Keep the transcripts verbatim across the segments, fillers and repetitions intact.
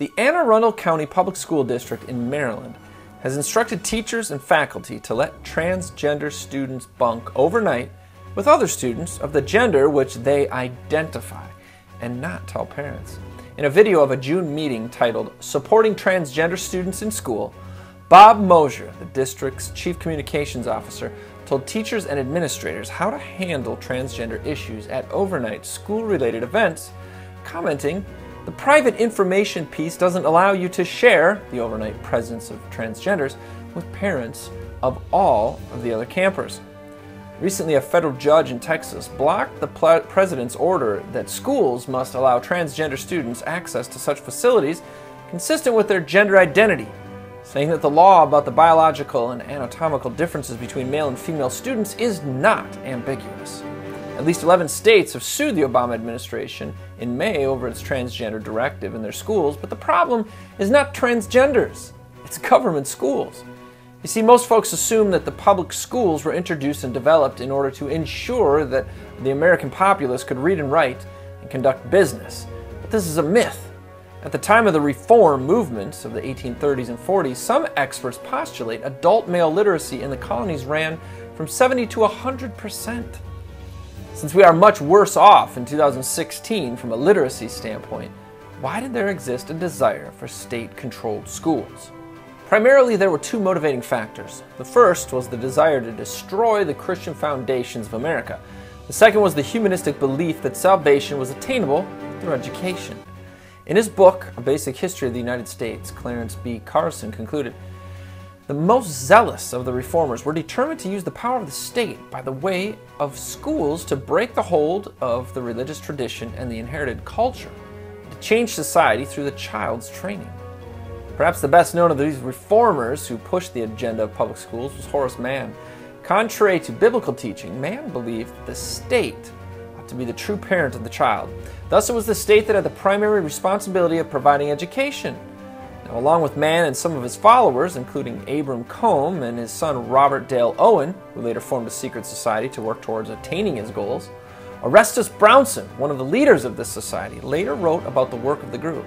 The Anne Arundel County Public School District in Maryland has instructed teachers and faculty to let transgender students bunk overnight with other students of the gender which they identify, and not tell parents. In a video of a June meeting titled "Supporting Transgender Students in School," Bob Mosier, the district's chief communications officer, told teachers and administrators how to handle transgender issues at overnight school-related events, commenting, "The private information piece doesn't allow you to share the overnight presence of transgenders with parents of all of the other campers." Recently, a federal judge in Texas blocked the president's order that schools must allow transgender students access to such facilities consistent with their gender identity, saying that the law about the biological and anatomical differences between male and female students is not ambiguous. At least eleven states have sued the Obama administration in May over its transgender directive in their schools, but the problem is not transgenders, it's government schools. You see, most folks assume that the public schools were introduced and developed in order to ensure that the American populace could read and write and conduct business. But this is a myth. At the time of the reform movements of the eighteen thirties and forties, some experts postulate adult male literacy in the colonies ran from seventy to one hundred percent. Since we are much worse off in two thousand sixteen from a literacy standpoint, why did there exist a desire for state-controlled schools? Primarily, there were two motivating factors. The first was the desire to destroy the Christian foundations of America. The second was the humanistic belief that salvation was attainable through education. In his book, A Basic History of the United States, Clarence B. Carson concluded, "The most zealous of the reformers were determined to use the power of the state by the way of schools to break the hold of the religious tradition and the inherited culture, to change society through the child's training." Perhaps the best known of these reformers who pushed the agenda of public schools was Horace Mann. Contrary to biblical teaching, Mann believed the state ought to be the true parent of the child. Thus, it was the state that had the primary responsibility of providing education. Now, along with Mann and some of his followers, including Abram Combe and his son Robert Dale Owen, who later formed a secret society to work towards attaining his goals, Orestes Brownson, one of the leaders of this society, later wrote about the work of the group.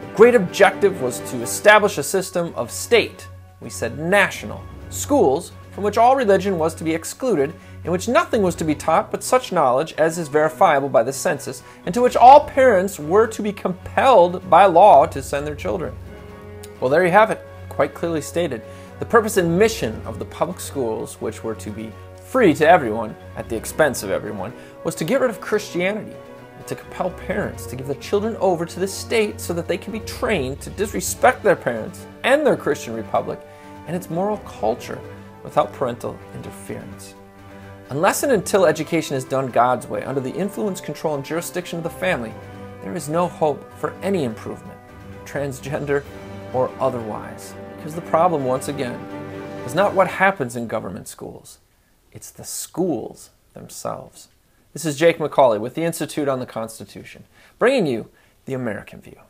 The great objective was to establish a system of state, we said national, schools from which all religion was to be excluded, in which nothing was to be taught but such knowledge as is verifiable by the census, and to which all parents were to be compelled by law to send their children. Well, there you have it, quite clearly stated. The purpose and mission of the public schools, which were to be free to everyone at the expense of everyone, was to get rid of Christianity, to compel parents to give their children over to the state so that they can be trained to disrespect their parents and their Christian republic and its moral culture without parental interference. Unless and until education is done God's way, under the influence, control, and jurisdiction of the family, there is no hope for any improvement, transgender or otherwise, because the problem, once again, is not what happens in government schools, it's the schools themselves. This is Jake MacAulay with the Institute on the Constitution, bringing you The American View.